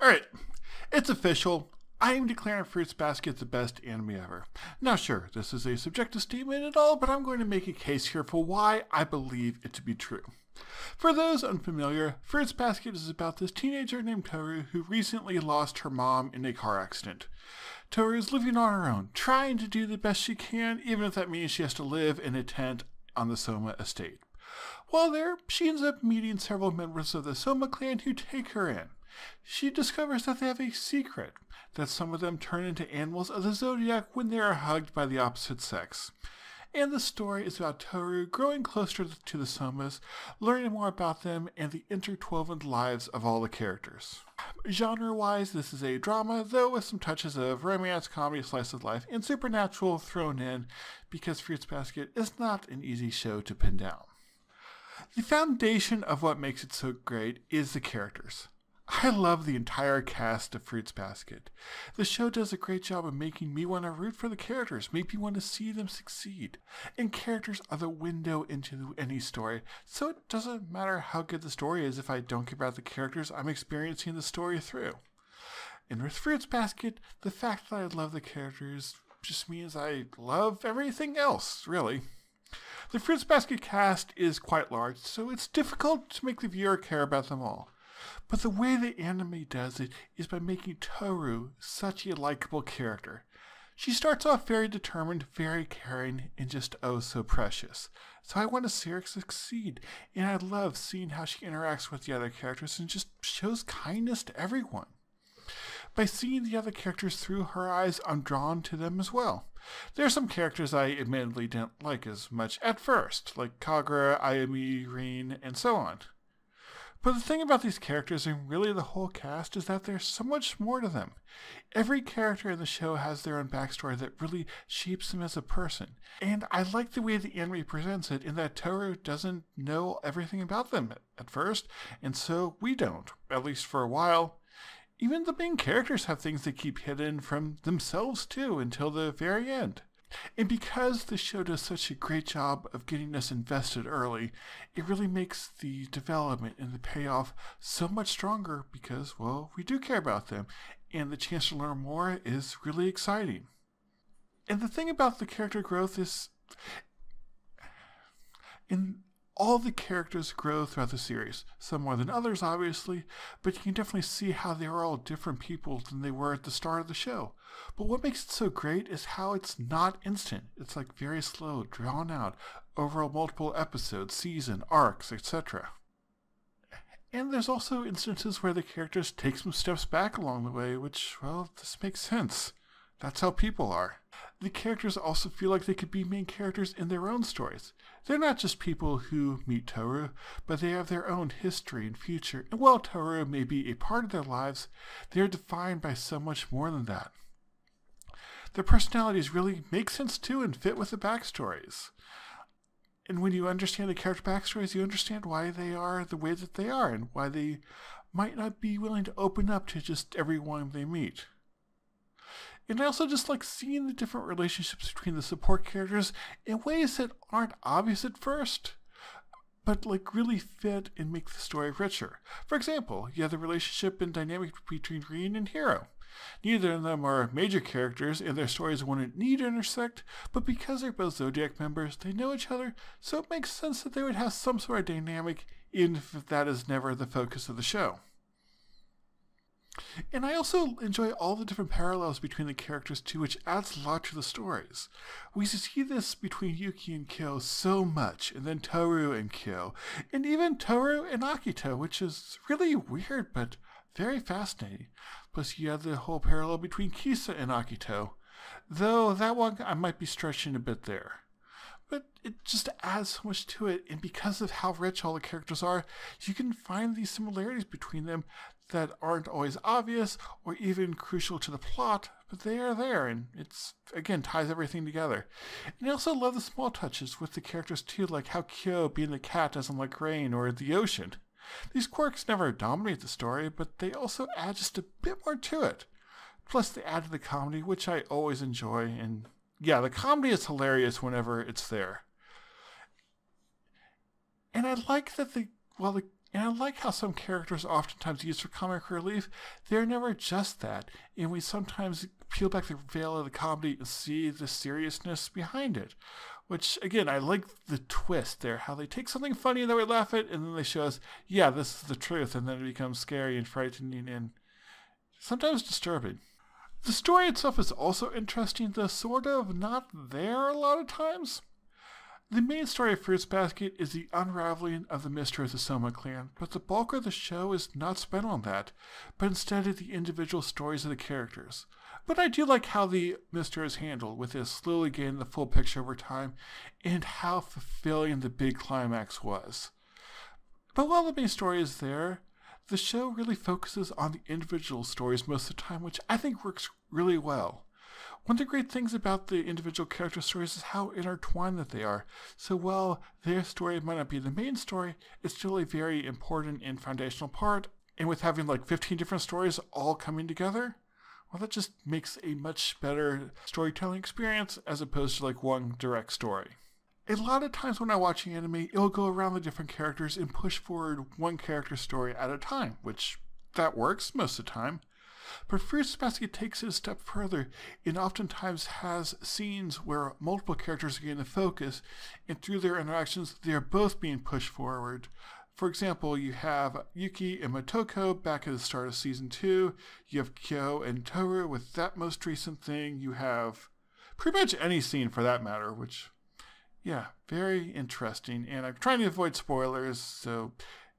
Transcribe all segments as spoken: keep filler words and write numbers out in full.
Alright, it's official. I am declaring Fruits Basket the best anime ever. Now sure, this is a subjective statement at all, but I'm going to make a case here for why I believe it to be true. For those unfamiliar, Fruits Basket is about this teenager named Tohru who recently lost her mom in a car accident. Tohru is living on her own, trying to do the best she can, even if that means she has to live in a tent on the Soma estate. While there, she ends up meeting several members of the Soma clan who take her in. She discovers that they have a secret, that some of them turn into animals of the zodiac when they are hugged by the opposite sex. And the story is about Tohru growing closer to the Somas, learning more about them, and the intertwined lives of all the characters. Genre-wise, this is a drama, though with some touches of romance, comedy, slice of life, and supernatural thrown in, because Fruits Basket is not an easy show to pin down. The foundation of what makes it so great is the characters. I love the entire cast of Fruits Basket. The show does a great job of making me want to root for the characters, make me want to see them succeed. And characters are the window into any story, so it doesn't matter how good the story is if I don't care about the characters, I'm experiencing the story through. And with Fruits Basket, the fact that I love the characters just means I love everything else, really. The Fruits Basket cast is quite large, so it's difficult to make the viewer care about them all. But the way the anime does it is by making Tohru such a likable character. She starts off very determined, very caring, and just oh so precious. So I want to see her succeed, and I love seeing how she interacts with the other characters and just shows kindness to everyone. By seeing the other characters through her eyes, I'm drawn to them as well. There are some characters I admittedly didn't like as much at first, like Kagura, Ayame, Rin, and so on. But the thing about these characters, and really the whole cast, is that there's so much more to them. Every character in the show has their own backstory that really shapes them as a person. And I like the way the anime presents it, in that Tohru doesn't know everything about them at first, and so we don't, at least for a while. Even the main characters have things they keep hidden from themselves too, until the very end. And because the show does such a great job of getting us invested early, it really makes the development and the payoff so much stronger because, well, we do care about them, and the chance to learn more is really exciting. And the thing about the character growth is, in all the characters grow throughout the series, some more than others obviously, but you can definitely see how they are all different people than they were at the start of the show. But what makes it so great is how it's not instant. It's like very slow, drawn out, over multiple episodes, season, arcs, et cetera. And there's also instances where the characters take some steps back along the way, which, well, this makes sense. That's how people are. The characters also feel like they could be main characters in their own stories. They're not just people who meet Tohru, but they have their own history and future, and while Tohru may be a part of their lives, they are defined by so much more than that. Their personalities really make sense too and fit with the backstories. And when you understand the character backstories, you understand why they are the way that they are and why they might not be willing to open up to just everyone they meet. And I also just like seeing the different relationships between the support characters in ways that aren't obvious at first, but like really fit and make the story richer. For example, you have the relationship and dynamic between Green and Hiro. Neither of them are major characters and their stories wouldn't need to intersect, but because they're both Zodiac members, they know each other, so it makes sense that they would have some sort of dynamic, even if that is never the focus of the show. And I also enjoy all the different parallels between the characters too, which adds a lot to the stories. We see this between Yuki and Kyo so much, and then Tohru and Kyo, and even Tohru and Akito, which is really weird but very fascinating. Plus you have the whole parallel between Kisa and Akito, though that one I might be stretching a bit there. But it just adds so much to it, and because of how rich all the characters are, you can find these similarities between them that aren't always obvious or even crucial to the plot, but they are there, and it's, again, ties everything together. And I also love the small touches with the characters too, like how Kyo being the cat doesn't like rain or the ocean. These quirks never dominate the story, but they also add just a bit more to it. Plus they add to the comedy, which I always enjoy, and yeah, the comedy is hilarious whenever it's there. And I like that the, while the And unlike how some characters are oftentimes used for comic relief, they're never just that, and we sometimes peel back the veil of the comedy and see the seriousness behind it. Which, again, I like the twist there, how they take something funny and then we laugh at it, and then they show us, yeah, this is the truth, and then it becomes scary and frightening and sometimes disturbing. The story itself is also interesting, though sort of not there a lot of times. The main story of Fruits Basket is the unraveling of the mystery of the Soma clan, but the bulk of the show is not spent on that, but instead at the individual stories of the characters. But I do like how the mystery is handled, with it slowly gaining the full picture over time, and how fulfilling the big climax was. But while the main story is there, the show really focuses on the individual stories most of the time, which I think works really well. One of the great things about the individual character stories is how intertwined that they are. So while their story might not be the main story, it's still a very important and foundational part. And with having like fifteen different stories all coming together, well, that just makes a much better storytelling experience as opposed to like one direct story. A lot of times when I'm watching anime, it'll go around the different characters and push forward one character story at a time, which that works most of the time. But Fruits Basket takes it a step further and oftentimes has scenes where multiple characters are getting the focus, and through their interactions, they are both being pushed forward. For example, you have Yuki and Motoko back at the start of season two, you have Kyo and Tohru with that most recent thing, you have pretty much any scene for that matter, which, yeah, very interesting, and I'm trying to avoid spoilers, so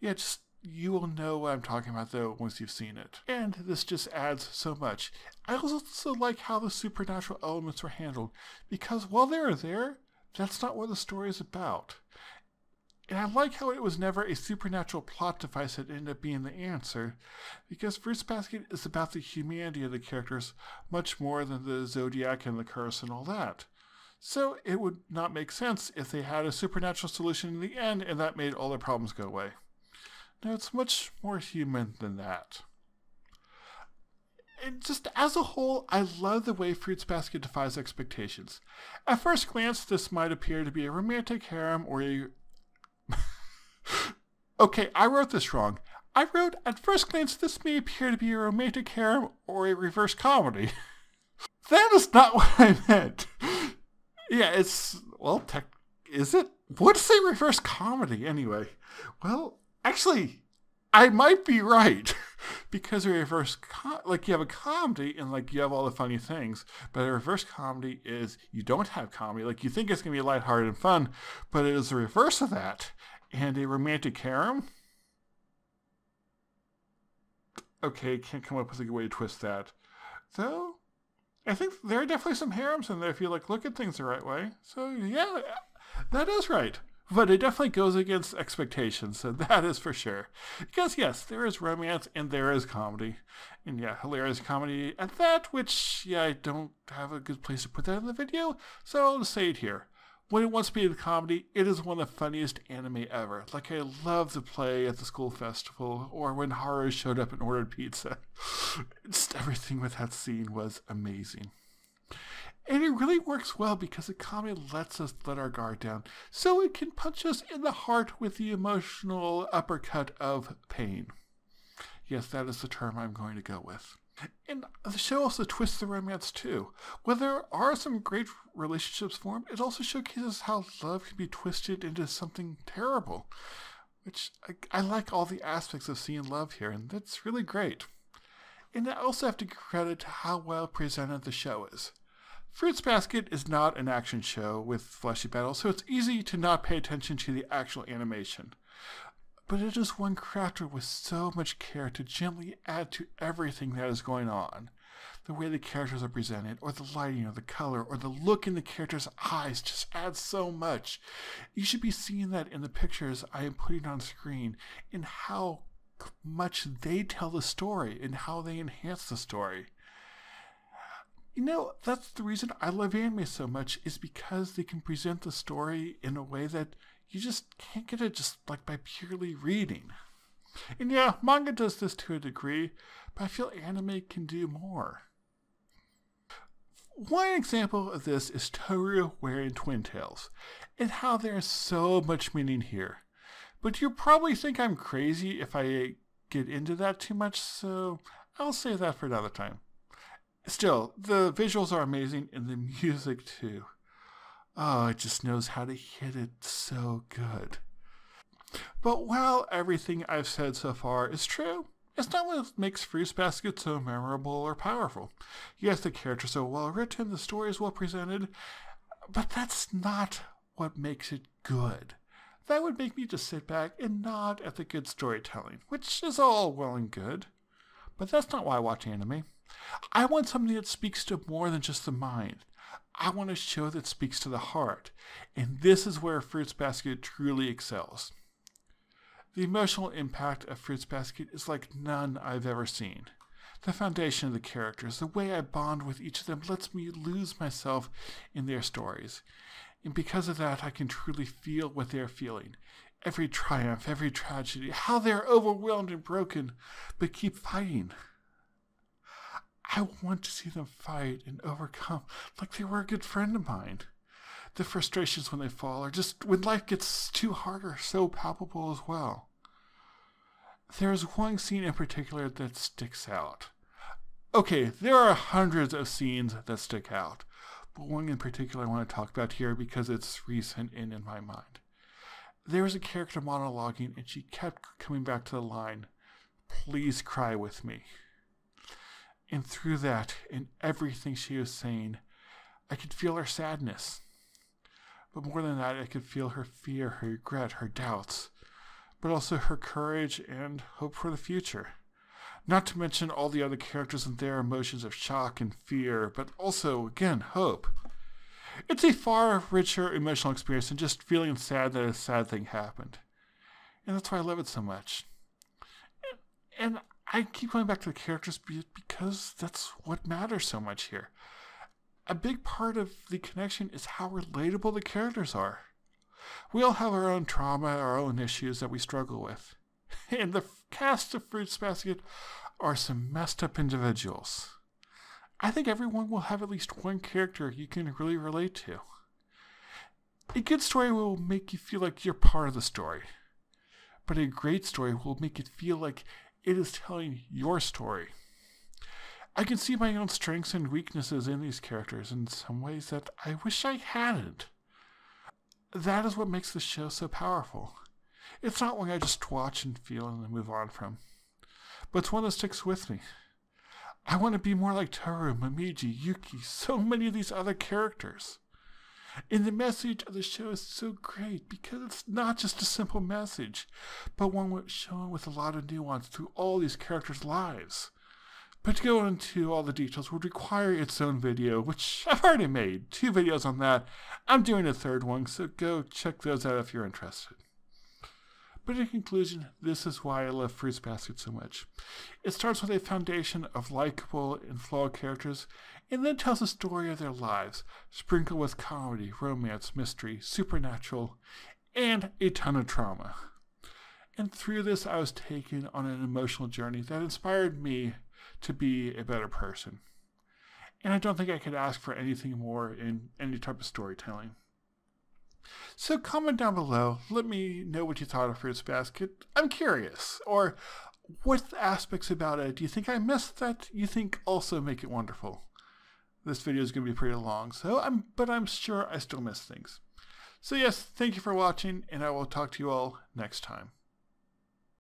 yeah, just you will know what I'm talking about, though, once you've seen it. And this just adds so much. I also like how the supernatural elements were handled, because while they were there, that's not what the story is about. And I like how it was never a supernatural plot device that ended up being the answer, because Fruits Basket is about the humanity of the characters much more than the Zodiac and the curse and all that. So it would not make sense if they had a supernatural solution in the end and that made all their problems go away. No, it's much more human than that. And just as a whole, I love the way Fruits Basket defies expectations. At first glance, this might appear to be a romantic harem or a... okay, I wrote this wrong. I wrote, at first glance, this may appear to be a romantic harem or a reverse comedy. That is not what I meant. Yeah, it's... well, tech... is it? What's a reverse comedy, anyway? Well... actually, I might be right, because a reverse, com like you have a comedy and like you have all the funny things, but a reverse comedy is you don't have comedy. Like you think it's going to be lighthearted and fun, but it is the reverse of that. And a romantic harem? Okay, can't come up with a good way to twist that. Though, I think there are definitely some harems in there if you like look at things the right way. So yeah, that is right. But it definitely goes against expectations, so that is for sure. Because yes, there is romance and there is comedy. And yeah, hilarious comedy at that, which, yeah, I don't have a good place to put that in the video, so I'll just say it here. When it wants to be a comedy, it is one of the funniest anime ever. Like, I love the play at the school festival, or when Haru showed up and ordered pizza. Just everything with that scene was amazing. And it really works well because the comedy lets us let our guard down, so it can punch us in the heart with the emotional uppercut of pain. Yes, that is the term I'm going to go with. And the show also twists the romance too. While there are some great relationships formed, it also showcases how love can be twisted into something terrible. Which, I, I like all the aspects of seeing love here, and that's really great. And I also have to give credit to how well presented the show is. Fruits Basket is not an action show with fleshy battles, so it's easy to not pay attention to the actual animation. But it is one crafted with so much care to gently add to everything that is going on. The way the characters are presented, or the lighting, or the color, or the look in the character's eyes just adds so much. You should be seeing that in the pictures I am putting on screen, in how much they tell the story, and how they enhance the story. You know, that's the reason I love anime so much, is because they can present the story in a way that you just can't get it just like by purely reading. And yeah, manga does this to a degree, but I feel anime can do more. One example of this is Tohru wearing twin tails, and how there is so much meaning here. But you probably think I'm crazy if I get into that too much, so I'll save that for another time. Still, the visuals are amazing and the music too. Oh, it just knows how to hit it so good. But while everything I've said so far is true, it's not what makes Fruits Basket so memorable or powerful. Yes, the characters are well written, the story is well presented, but that's not what makes it good. That would make me just sit back and nod at the good storytelling, which is all well and good. But that's not why I watch anime. I want something that speaks to more than just the mind. I want a show that speaks to the heart, and this is where Fruits Basket truly excels. The emotional impact of Fruits Basket is like none I've ever seen. The foundation of the characters, the way I bond with each of them, lets me lose myself in their stories. And because of that, I can truly feel what they're feeling. Every triumph, every tragedy, how they're overwhelmed and broken, but keep fighting. I want to see them fight and overcome like they were a good friend of mine. The frustrations when they fall, or just when life gets too hard, are so palpable as well. There's one scene in particular that sticks out. Okay, there are hundreds of scenes that stick out, but one in particular I want to talk about here because it's recent and in my mind. There was a character monologuing and she kept coming back to the line, "Please cry with me." And through that and everything she was saying, I could feel her sadness. But more than that, I could feel her fear, her regret, her doubts, but also her courage and hope for the future. Not to mention all the other characters and their emotions of shock and fear, but also, again, hope. It's a far richer emotional experience than just feeling sad that a sad thing happened. And that's why I love it so much. And I keep going back to the characters because that's what matters so much here. A big part of the connection is how relatable the characters are. We all have our own trauma, our own issues that we struggle with. And the cast of Fruits Basket are some messed up individuals. I think everyone will have at least one character you can really relate to. A good story will make you feel like you're part of the story. But a great story will make it feel like it is telling your story. I can see my own strengths and weaknesses in these characters in some ways that I wish I hadn't. That is what makes the show so powerful. It's not one I just watch and feel and then move on from, but it's one that sticks with me. I want to be more like Tohru, Momiji, Yuki, so many of these other characters. And the message of the show is so great because it's not just a simple message, but one shown with a lot of nuance through all these characters' lives. But to go into all the details would require its own video, which I've already made. Two videos on that. I'm doing a third one, so go check those out if you're interested. But in conclusion, this is why I love Fruits Basket so much. It starts with a foundation of likable and flawed characters, and then tells the story of their lives, sprinkled with comedy, romance, mystery, supernatural, and a ton of trauma. And through this, I was taken on an emotional journey that inspired me to be a better person. And I don't think I could ask for anything more in any type of storytelling. So comment down below, let me know what you thought of Fruits Basket. I'm curious. Or what aspects about it do you think I missed that you think also make it wonderful? This video is going to be pretty long, so I'm, but I'm sure I still miss things. So yes, thank you for watching, and I will talk to you all next time.